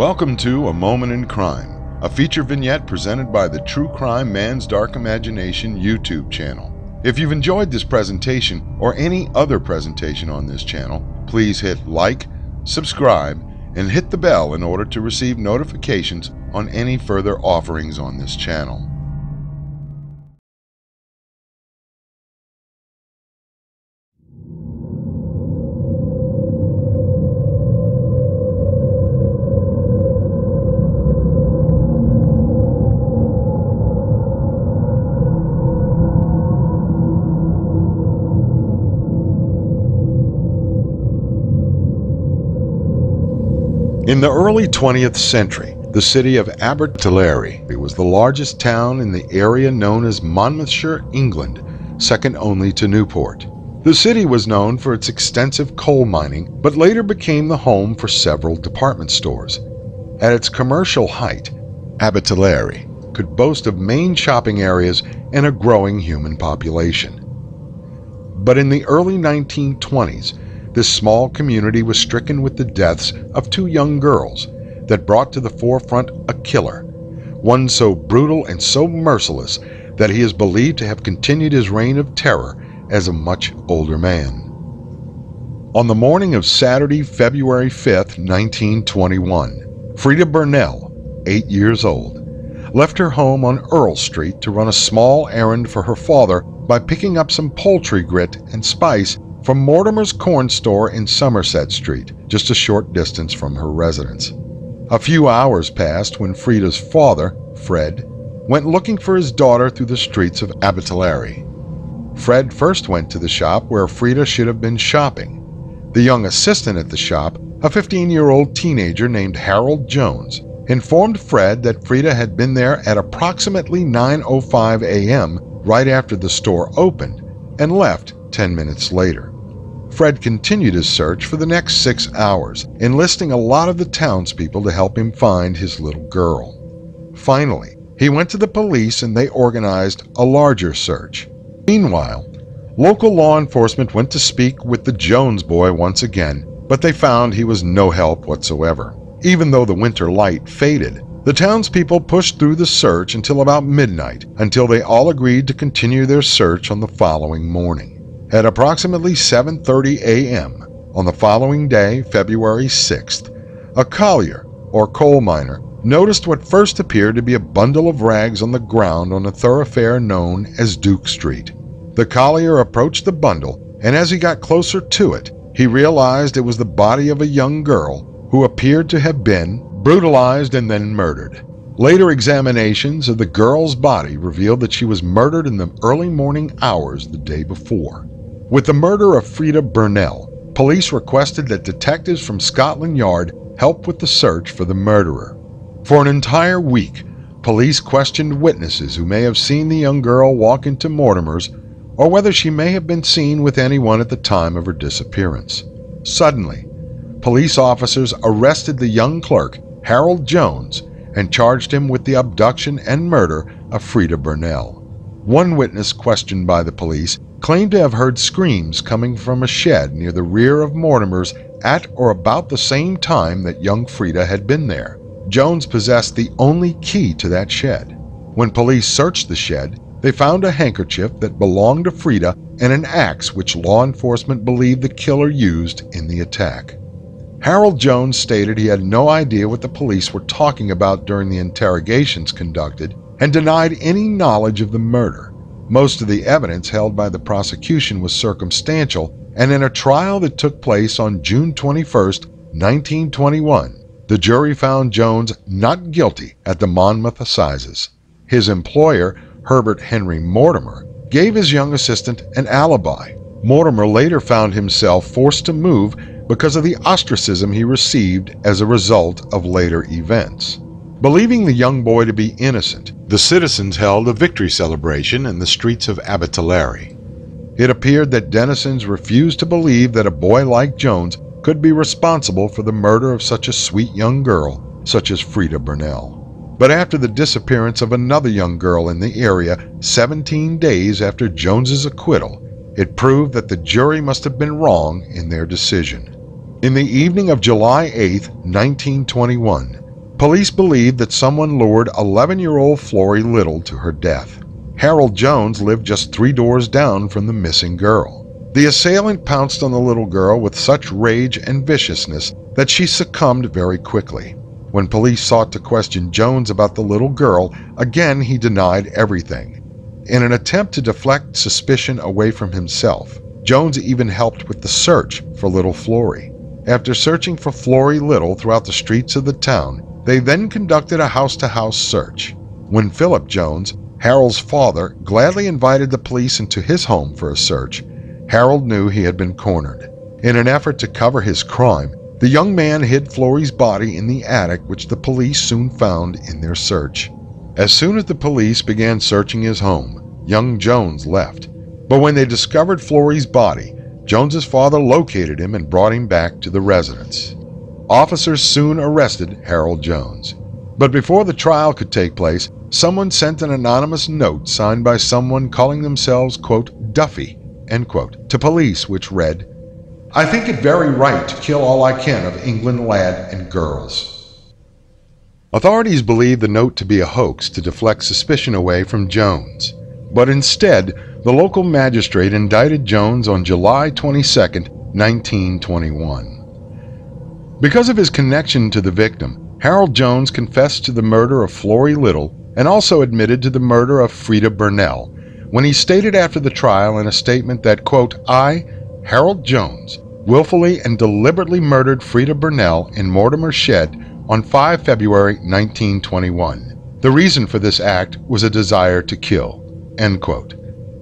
Welcome to A Moment in Crime, a feature vignette presented by the True Crime Man's Dark Imagination YouTube channel. If you've enjoyed this presentation or any other presentation on this channel, please hit like, subscribe, and hit the bell in order to receive notifications on any further offerings on this channel. In the early 20th century, the city of Abertillery was the largest town in the area known as Monmouthshire, England, second only to Newport. The city was known for its extensive coal mining, but later became the home for several department stores. At its commercial height, Abertillery could boast of main shopping areas and a growing human population. But in the early 1920s, this small community was stricken with the deaths of two young girls that brought to the forefront a killer, one so brutal and so merciless that he is believed to have continued his reign of terror as a much older man. On the morning of Saturday, February 5, 1921, Frieda Burnell, 8 years old, left her home on Earl Street to run a small errand for her father by picking up some poultry grit and spice from Mortimer's corn store in Somerset Street, just a short distance from her residence. A few hours passed when Frieda's father, Fred, went looking for his daughter through the streets of Abertillery. Fred first went to the shop where Frieda should have been shopping. The young assistant at the shop, a 15-year-old teenager named Harold Jones, informed Fred that Frieda had been there at approximately 9:05 a.m. right after the store opened, and left 10 minutes later. Fred continued his search for the next 6 hours, enlisting a lot of the townspeople to help him find his little girl. Finally, he went to the police and they organized a larger search. Meanwhile, local law enforcement went to speak with the Jones boy once again, but they found he was no help whatsoever. Even though the winter light faded, the townspeople pushed through the search until about midnight, until they all agreed to continue their search on the following morning. At approximately 7:30 a.m. on the following day, February 6th, a collier, or coal miner, noticed what first appeared to be a bundle of rags on the ground on a thoroughfare known as Duke Street. The collier approached the bundle, and as he got closer to it, he realized it was the body of a young girl who appeared to have been brutalized and then murdered. Later examinations of the girl's body revealed that she was murdered in the early morning hours the day before. With the murder of Frieda Burnell, police requested that detectives from Scotland Yard help with the search for the murderer. For an entire week, police questioned witnesses who may have seen the young girl walk into Mortimer's, or whether she may have been seen with anyone at the time of her disappearance. Suddenly, police officers arrested the young clerk, Harold Jones, and charged him with the abduction and murder of Frieda Burnell. One witness questioned by the police claimed to have heard screams coming from a shed near the rear of Mortimer's at or about the same time that young Frieda had been there. Jones possessed the only key to that shed. When police searched the shed, they found a handkerchief that belonged to Frieda and an axe which law enforcement believed the killer used in the attack. Harold Jones stated he had no idea what the police were talking about during the interrogations conducted and denied any knowledge of the murder. Most of the evidence held by the prosecution was circumstantial, and in a trial that took place on June 21, 1921, the jury found Jones not guilty at the Monmouth Assizes. His employer, Herbert Henry Mortimer, gave his young assistant an alibi. Mortimer later found himself forced to move because of the ostracism he received as a result of later events. Believing the young boy to be innocent, the citizens held a victory celebration in the streets of Abertillery. It appeared that denizens refused to believe that a boy like Jones could be responsible for the murder of such a sweet young girl, such as Frieda Burnell. But after the disappearance of another young girl in the area 17 days after Jones's acquittal, it proved that the jury must have been wrong in their decision. In the evening of July 8, 1921, Police believed that someone lured 11-year-old Florrie Little to her death. Harold Jones lived just 3 doors down from the missing girl. The assailant pounced on the little girl with such rage and viciousness that she succumbed very quickly. When police sought to question Jones about the little girl, again he denied everything. In an attempt to deflect suspicion away from himself, Jones even helped with the search for little Florrie. After searching for Florrie Little throughout the streets of the town, they then conducted a house-to-house search. When Philip Jones, Harold's father, gladly invited the police into his home for a search, Harold knew he had been cornered. In an effort to cover his crime, the young man hid Florrie's body in the attic, which the police soon found in their search. As soon as the police began searching his home, young Jones left. But when they discovered Florrie's body, Jones's father located him and brought him back to the residence. Officers soon arrested Harold Jones. But before the trial could take place, someone sent an anonymous note signed by someone calling themselves, quote, Duffy, end quote, to police, which read, I think it very right to kill all I can of England lad and girls. Authorities believed the note to be a hoax to deflect suspicion away from Jones. But instead, the local magistrate indicted Jones on July 22, 1921. Because of his connection to the victim, Harold Jones confessed to the murder of Florrie Little and also admitted to the murder of Frieda Burnell, when he stated after the trial in a statement that, quote, I, Harold Jones, willfully and deliberately murdered Frieda Burnell in Mortimer's shed on 5 February 1921. The reason for this act was a desire to kill, end quote.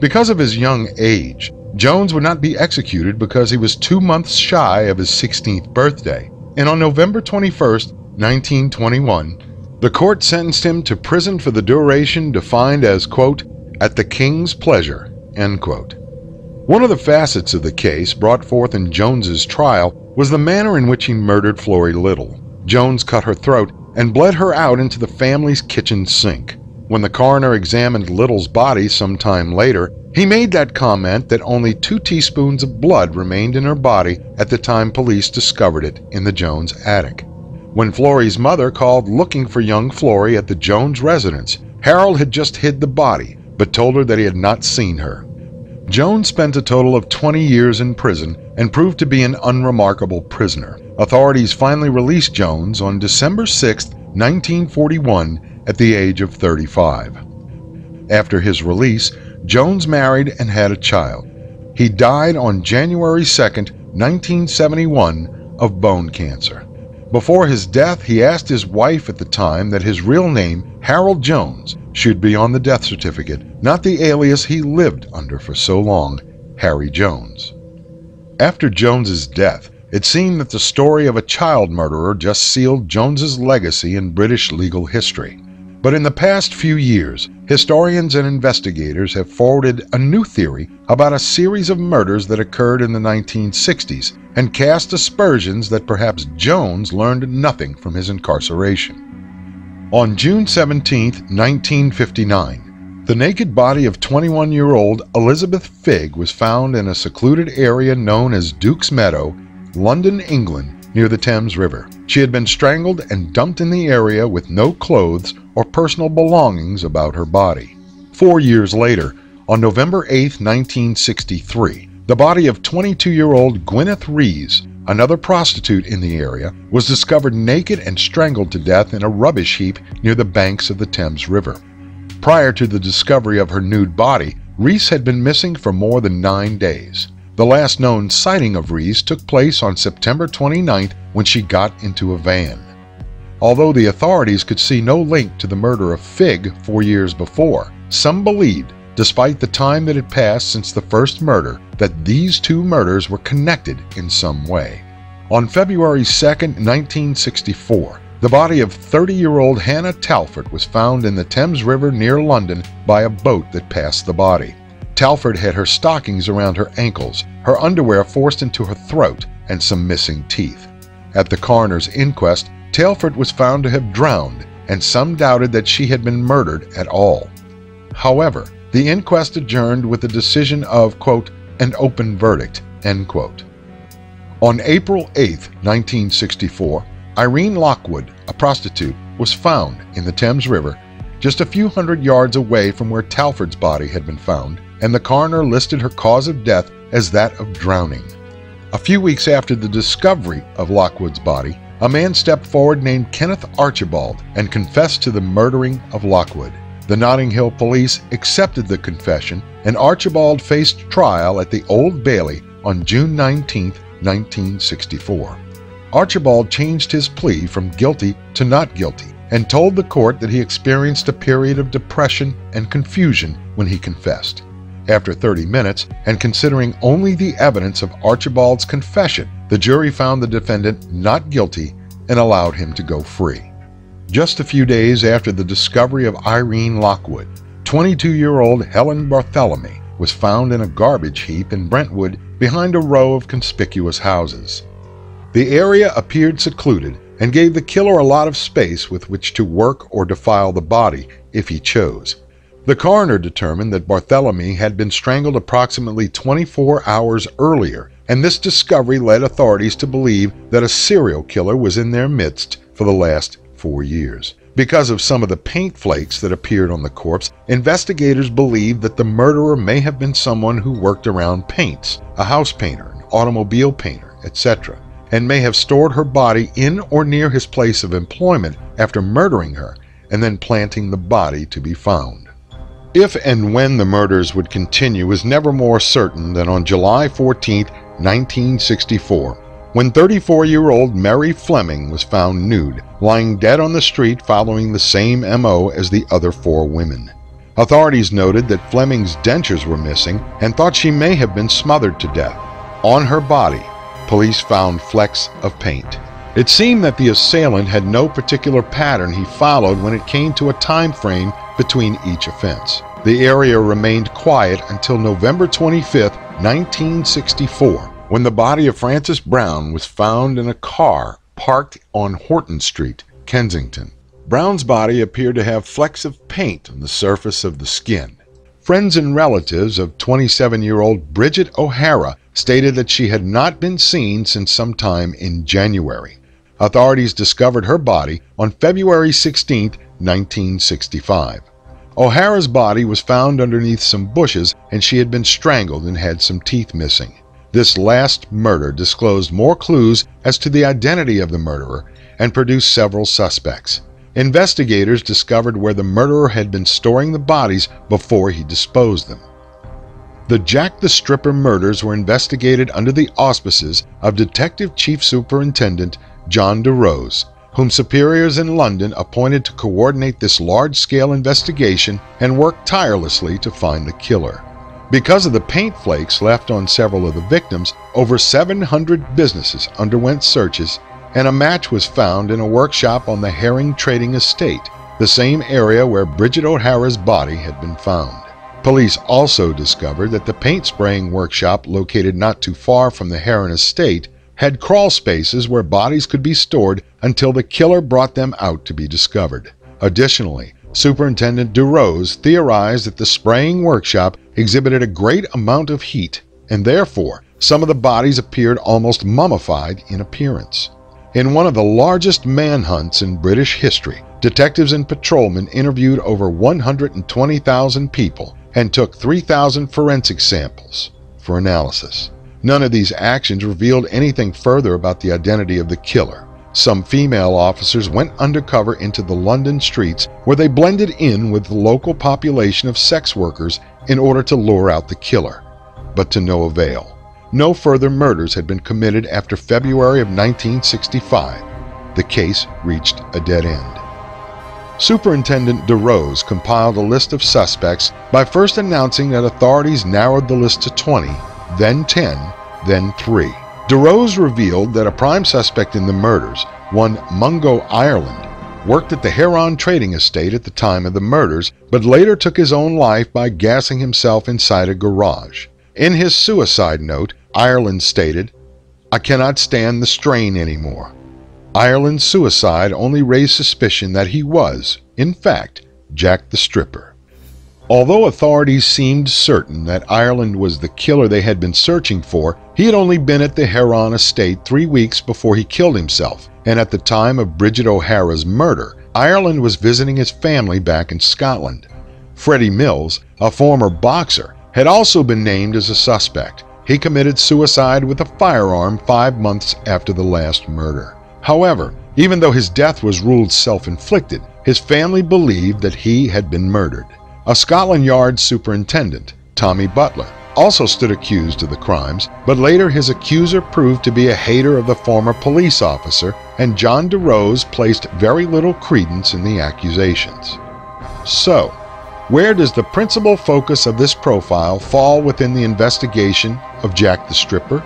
Because of his young age, Jones would not be executed because he was 2 months shy of his 16th birthday. And on November 21, 1921, the court sentenced him to prison for the duration defined as, quote, at the king's pleasure, end quote. One of the facets of the case brought forth in Jones's trial was the manner in which he murdered Florrie Little. Jones cut her throat and bled her out into the family's kitchen sink. When the coroner examined Little's body some time later, he made that comment that only 2 teaspoons of blood remained in her body at the time police discovered it in the Jones attic. When Florrie's mother called looking for young Florrie at the Jones residence, Harold had just hid the body, but told her that he had not seen her. Jones spent a total of 20 years in prison and proved to be an unremarkable prisoner. Authorities finally released Jones on December 6, 1941, at the age of 35. After his release, Jones married and had a child. He died on January 2, 1971, of bone cancer. Before his death, he asked his wife at the time that his real name, Harold Jones, should be on the death certificate, not the alias he lived under for so long, Harry Jones. After Jones's death, it seemed that the story of a child murderer just sealed Jones's legacy in British legal history. But in the past few years, historians and investigators have forwarded a new theory about a series of murders that occurred in the 1960s and cast aspersions that perhaps Jones learned nothing from his incarceration. On June 17, 1959, the naked body of 21-year-old Elizabeth Figg was found in a secluded area known as Duke's Meadow, London, England, near the Thames River. She had been strangled and dumped in the area with no clothes or personal belongings about her body. 4 years later, on November 8, 1963, the body of 22-year-old Gwyneth Rees, another prostitute in the area, was discovered naked and strangled to death in a rubbish heap near the banks of the Thames River. Prior to the discovery of her nude body, Rees had been missing for more than 9 days. The last known sighting of Rees took place on September 29th when she got into a van. Although the authorities could see no link to the murder of Figg 4 years before, some believed, despite the time that had passed since the first murder, that these two murders were connected in some way. On February 2, 1964, the body of 30-year-old Hannah Talford was found in the Thames River near London by a boat that passed the body. Talford had her stockings around her ankles, her underwear forced into her throat, and some missing teeth. At the coroner's inquest, Talford was found to have drowned, and some doubted that she had been murdered at all. However, the inquest adjourned with a decision of, quote, an open verdict, end quote. On April 8, 1964, Irene Lockwood, a prostitute, was found in the Thames River just a few hundred yards away from where Talford's body had been found, and the coroner listed her cause of death as that of drowning. A few weeks after the discovery of Lockwood's body, a man stepped forward named Kenneth Archibald and confessed to the murdering of Lockwood. The Notting Hill police accepted the confession, and Archibald faced trial at the Old Bailey on June 19, 1964. Archibald changed his plea from guilty to not guilty and told the court that he experienced a period of depression and confusion when he confessed. After 30 minutes, and considering only the evidence of Archibald's confession, the jury found the defendant not guilty and allowed him to go free. Just a few days after the discovery of Irene Lockwood, 22-year-old Helen Barthelemy was found in a garbage heap in Brentwood behind a row of conspicuous houses. The area appeared secluded and gave the killer a lot of space with which to work or defile the body if he chose. The coroner determined that Barthelemy had been strangled approximately 24 hours earlier, and this discovery led authorities to believe that a serial killer was in their midst for the last 4 years. Because of some of the paint flakes that appeared on the corpse, investigators believed that the murderer may have been someone who worked around paints, a house painter, an automobile painter, etc., and may have stored her body in or near his place of employment after murdering her and then planting the body to be found. If and when the murders would continue is never more certain than on July 14, 1964, when 34-year-old Mary Fleming was found nude, lying dead on the street following the same MO as the other 4 women. Authorities noted that Fleming's dentures were missing and thought she may have been smothered to death. On her body, police found flecks of paint. It seemed that the assailant had no particular pattern he followed when it came to a time frame between each offense. The area remained quiet until November 25, 1964. When the body of Frances Brown was found in a car parked on Horton Street, Kensington. Brown's body appeared to have flecks of paint on the surface of the skin. Friends and relatives of 27-year-old Bridget O'Hara stated that she had not been seen since sometime in January. Authorities discovered her body on February 16, 1965. O'Hara's body was found underneath some bushes, and she had been strangled and had some teeth missing. This last murder disclosed more clues as to the identity of the murderer and produced several suspects. Investigators discovered where the murderer had been storing the bodies before he disposed them. The Jack the Stripper murders were investigated under the auspices of Detective Chief Superintendent John du Rose, whom superiors in London appointed to coordinate this large-scale investigation and work tirelessly to find the killer. Because of the paint flakes left on several of the victims, over 700 businesses underwent searches, and a match was found in a workshop on the Herring Trading Estate, the same area where Bridget O'Hara's body had been found. Police also discovered that the paint spraying workshop located not too far from the Herring Estate had crawl spaces where bodies could be stored until the killer brought them out to be discovered. Additionally, Superintendent du Rose theorized that the spraying workshop exhibited a great amount of heat, and therefore some of the bodies appeared almost mummified in appearance. In one of the largest manhunts in British history, detectives and patrolmen interviewed over 120,000 people and took 3,000 forensic samples for analysis. None of these actions revealed anything further about the identity of the killer. Some female officers went undercover into the London streets, where they blended in with the local population of sex workers in order to lure out the killer, but to no avail. No further murders had been committed after February of 1965. The case reached a dead end. Superintendent du Rose compiled a list of suspects by first announcing that authorities narrowed the list to 20, then 10, then 3. Du Rose revealed that a prime suspect in the murders, one Mungo Ireland, worked at the Herring Trading Estate at the time of the murders, but later took his own life by gassing himself inside a garage. In his suicide note, Ireland stated, "I cannot stand the strain anymore." Ireland's suicide only raised suspicion that he was, in fact, Jack the Stripper. Although authorities seemed certain that Ireland was the killer they had been searching for, he had only been at the Herring Estate 3 weeks before he killed himself, and at the time of Bridget O'Hara's murder, Ireland was visiting his family back in Scotland. Freddie Mills, a former boxer, had also been named as a suspect. He committed suicide with a firearm 5 months after the last murder. However, even though his death was ruled self-inflicted, his family believed that he had been murdered. A Scotland Yard superintendent, Tommy Butler, also stood accused of the crimes, but later his accuser proved to be a hater of the former police officer, and John du Rose placed very little credence in the accusations. So, where does the principal focus of this profile fall within the investigation of Jack the Stripper?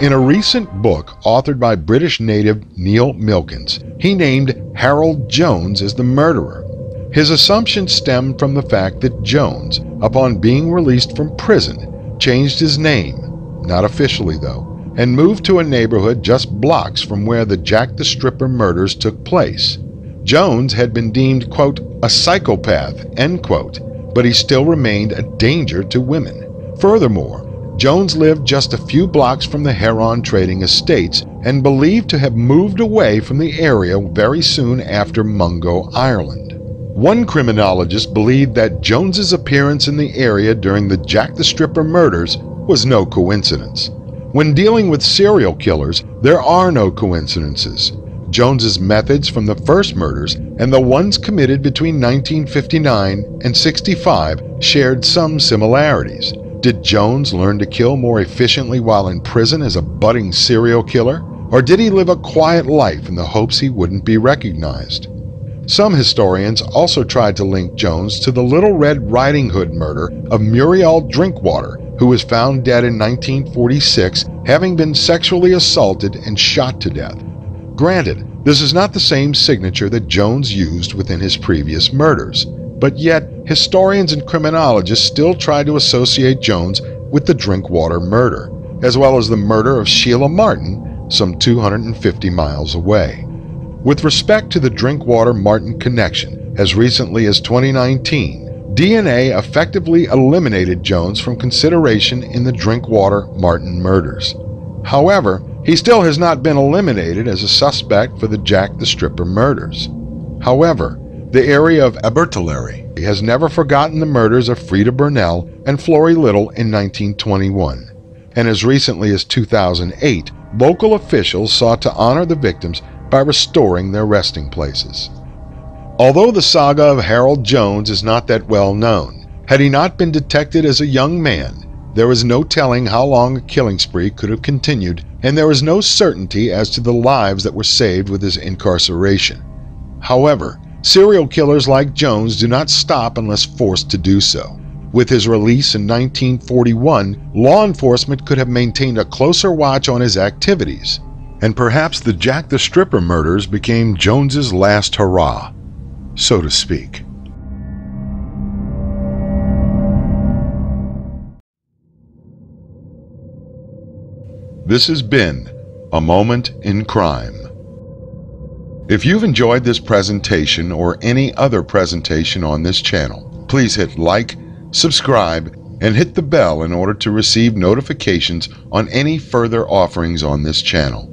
In a recent book authored by British native Neil Milkins, he named Harold Jones as the murderer. His assumption stemmed from the fact that Jones, upon being released from prison, changed his name, not officially though, and moved to a neighborhood just blocks from where the Jack the Stripper murders took place. Jones had been deemed, quote, a psychopath, end quote, but he still remained a danger to women. Furthermore, Jones lived just a few blocks from the Herring Trading Estates and believed to have moved away from the area very soon after Mungo Ireland. One criminologist believed that Jones's appearance in the area during the Jack the Stripper murders was no coincidence. When dealing with serial killers, there are no coincidences. Jones's methods from the first murders and the ones committed between 1959 and 65 shared some similarities. Did Jones learn to kill more efficiently while in prison as a budding serial killer, or did he live a quiet life in the hopes he wouldn't be recognized? Some historians also tried to link Jones to the Little Red Riding Hood murder of Muriel Drinkwater, who was found dead in 1946, having been sexually assaulted and shot to death. Granted, this is not the same signature that Jones used within his previous murders, but yet historians and criminologists still try to associate Jones with the Drinkwater murder, as well as the murder of Sheila Martin some 250 miles away. With respect to the Drinkwater-Martin connection, as recently as 2019, DNA effectively eliminated Jones from consideration in the Drinkwater-Martin murders. However, he still has not been eliminated as a suspect for the Jack the Stripper murders. However, the area of Abertillery has never forgotten the murders of Frieda Burnell and Florrie Little in 1921, and as recently as 2008, local officials sought to honor the victims by restoring their resting places. Although the saga of Harold Jones is not that well known, had he not been detected as a young man, there is no telling how long a killing spree could have continued, and there is no certainty as to the lives that were saved with his incarceration. However, serial killers like Jones do not stop unless forced to do so. With his release in 1941, law enforcement could have maintained a closer watch on his activities, and perhaps the Jack the Stripper murders became Jones's last hurrah, so to speak. This has been A Moment in Crime. If you've enjoyed this presentation or any other presentation on this channel, please hit like, subscribe, and hit the bell in order to receive notifications on any further offerings on this channel.